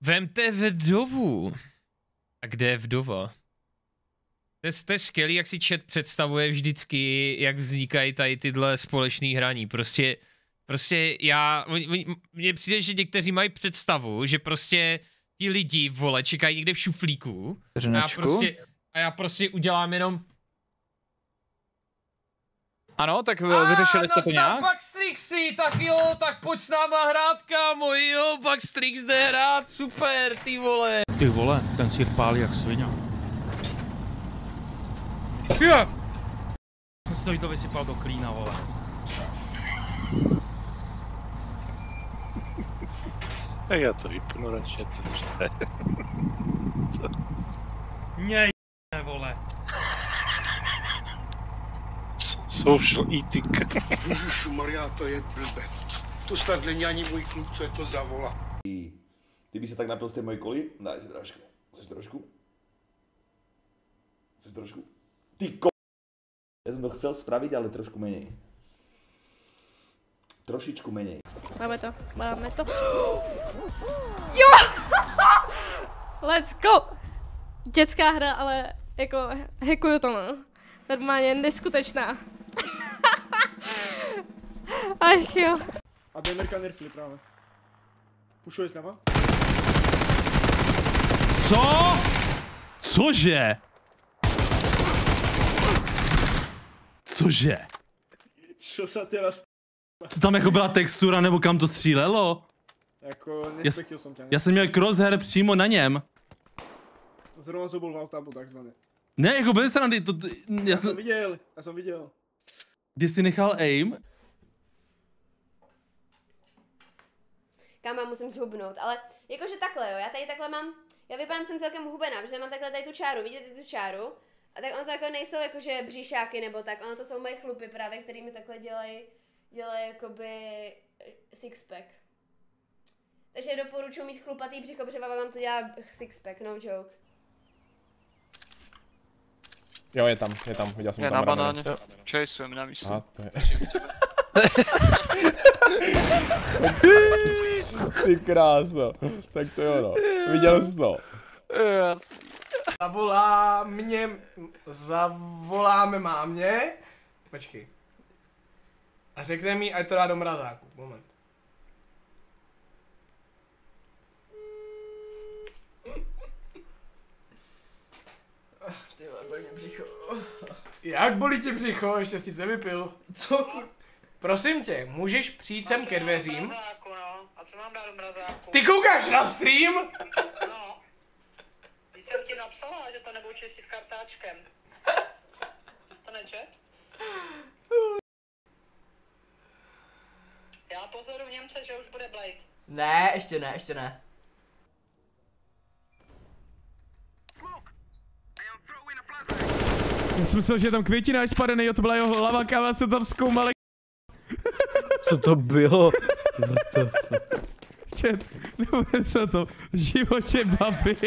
Vemte vdovu. A kde je vdova? To je skvělý, jak si chat představuje vždycky, jak vznikají tady tyhle společné hraní. Prostě já, mně přijde, že někteří mají představu, že prostě ti lidi, vole, čekají někde v šuflíku. A já prostě udělám jenom... Ano, tak vyřešili jste to nějak? Nazdar Baxtrixi, tak jo, tak pojď s náma hrát, kámo, jo, Baxtrix jde hrát, super, ty vole. Ty vole, ten sír pálí jak svině. Yeah. Jsem si to vysypal do klína, vole. Tak já to vypnu radši, co? Měj, vole. Social eating. Ježišmarja, to je blbec. To snad není ani můj kluk, co je to za vola. Ty by se tak napil z té mojí koli? Daj si trošku. Chceš trošku? Ty ko... Já jsem to chcel spravit, ale trošku méně. Trošičku méně. Máme to. Jo! Let's go! Dětská hra, ale jako hackuju to, no. Normálně neskutečná. Ach jo. A Amerika nerfili právě. Pušuje zleva. Co? Cože? Cože? Co se teda stalo? To tam jako byla textura, nebo kam to střílelo? Jako, nespektil jsem tě. Já jsem měl crosshair přímo na něm. Zrovna zoboval tabu takzvaně. Ne, jako bez strany, to... Já jsem viděl. Kdy jsi nechal aim? Kámo, musím zhubnout, ale jakože takhle jo, já tady takhle mám, já vypadám jsem celkem hubená, protože mám takhle tady tu čáru, vidíte tu čáru? A tak ono to jako nejsou jakože bříšáky nebo tak, ono to jsou moje chlupy právě, který mi takhle dělají jakoby sixpack. Takže doporučuji mít chlupatý břicho, protože vám to dělá sixpack, no joke. Jo, je tam, viděl jsem je tam. Je na banáně. Chaseujem na místě. A to je... Ty krásno. Tak to jo, no. Viděl jsi to. Zavoláme mámě. Počkej. A řekne mi, ať to dá do mrazáku. Moment. Tyhle, bolí mě břicho. Jak bolí tě břicho? Ještě jsi se vypil. Co? Prosím tě, můžeš přijít sem ke dveřím? A co mám dát do mrazáku? Ty koukáš na stream? No. Ty jsem ti napsala, že to nebudu čistit kartáčkem. To nečet? Já pozoru v Němce, že už bude Blade. Ne, ještě ne. Já jsem myslel, že je tam květináč spadený, to byla jeho hlava, káva se tam zkoumali. Co to bylo? Čet, nebude se to v životě bavit.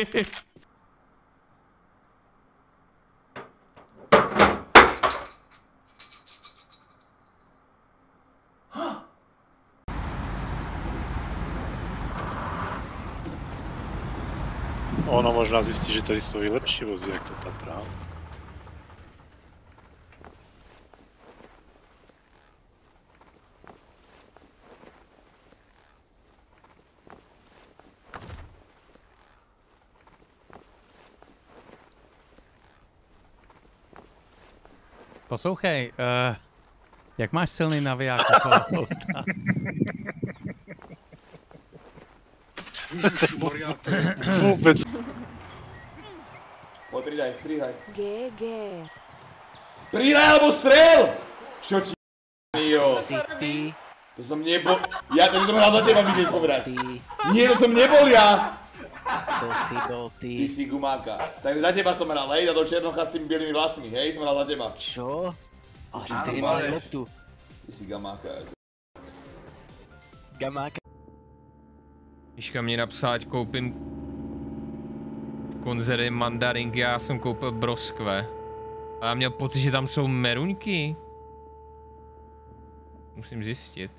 Ono možná zjistí, že tady jsou i lepší vozy, jak to ta tráva. Poslouchej, jak máš silný naviják okolo auta? Vůbec. O, přidaj. Přidaj alebo střel! Čo ti jo? To jsem nebol... Já to jsem hrál za teba, vidíš povedať. Nie, to jsem nebol já! To si bol ty. Ty si gumáka. Takže za teba som hral, hej, za toho černocha s tými bielými vlasmi, hej, som hral za teba. Čo? Ty si tady mal loptu. Ty si gamáka. Gamáka. Miška mě napsala, ať koupím konzervy mandarinky, já jsem koupil broskve. A já měl pocit, že tam jsou meruňky. Musím zjistit.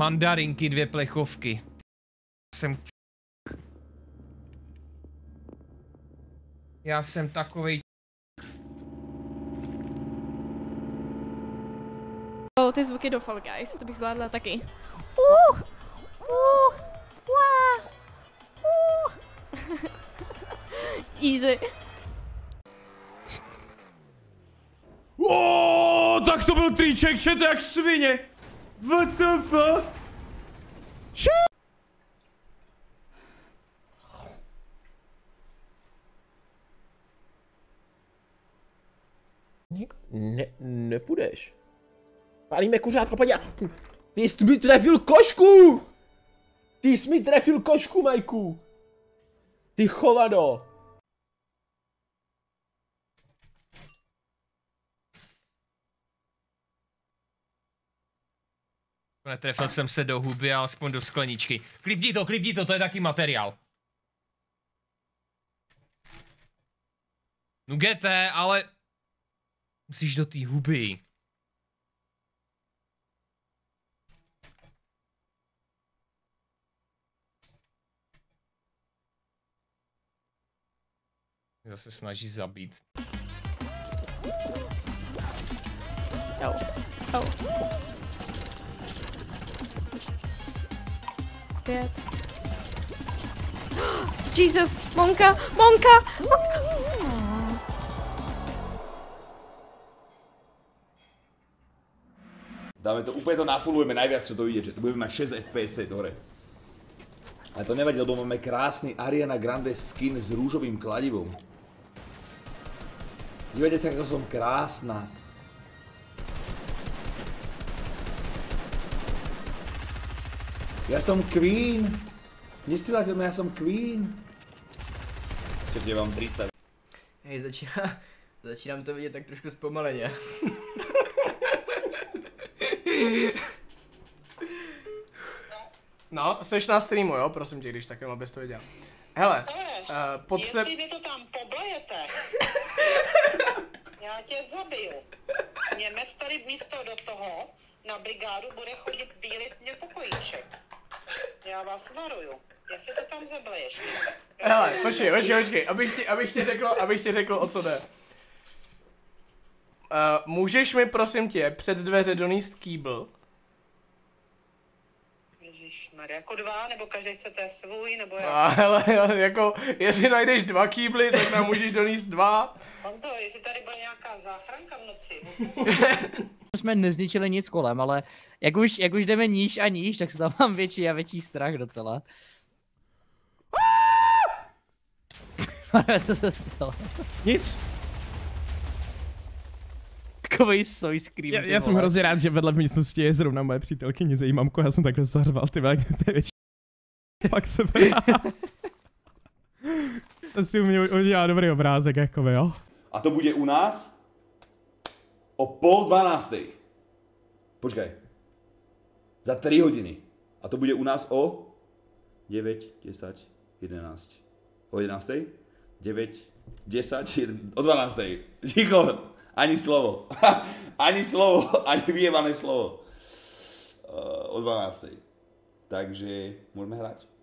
Mandarinky, 2 plechovky. Já jsem takovej... Ty zvuky do Fall Guys, to bych zvládla taky. Easy. Tak to byl triček, šete jak svině. WTF? Nepůjdeš. Pálíme kuřátko, pojď. Ty jsi mi trefil košku! Ty jsi mi trefil košku, Majku! Ty chovado! Netrefil jsem se do huby, ale aspoň do skleničky. Klipni to, to je taky materiál. No gete, ale... Musíš do té huby. Zase snaží zabít. Jesus, Monka, Dáme to, úplně to nafullujeme najviac, čo to ide, že to budeme mať 6 FPS tejto hore. Ale to nevadí, lebo máme krásny Ariana Grande skin s rúžovým kladivom. Dívajte sa, ako som krásna. Ja som Queen. Nestýlajte ma, ja som Queen. Čertie, mám 30. Hej, začínam to vidieť tak trošku spomalenie. No, seš na streamu, jo? Prosím tě, když tak jenom abys to viděl. Hele, jestli vy to tam poblejete, já tě zabiju. Němec tady místo do toho na brigádu bude chodit bílit nepokojíček. Já vás varuju, jestli to tam zableješ. Hele, počkej, abych ti řekl, o co jde. Můžeš mi prosím tě před dveře donést kýbl? Ježišmarja, jako 2, nebo každý chcete svůj, nebo jak? Ale jako, jestli najdeš 2 kýbly, tak nám můžeš donést 2. Honzo, jestli tady byla nějaká záchranka v noci. Jsme nezničili nic kolem, ale jak už jdeme níž a níž, tak se tam mám větší a větší strach docela. Co se stalo? Nic. Scream, já jsem hrozně rád, že vedle v místnosti je zrovna moje přítelkyně za její mamku, já jsem takhle zahrval, ty vák, to je větší fakt sebe. To si u mě udělá dobrý obrázek, jakoby, jo. A to bude u nás o 11:30. Počkej. Za 3 hodiny. A to bude u nás o 9, 10, 11. O 11:00? 9, 10, 11. O 12:00. Díko. Ani slovo. Ani slovo. Ani vyjebané slovo. O 12:00. Takže můžeme hrát.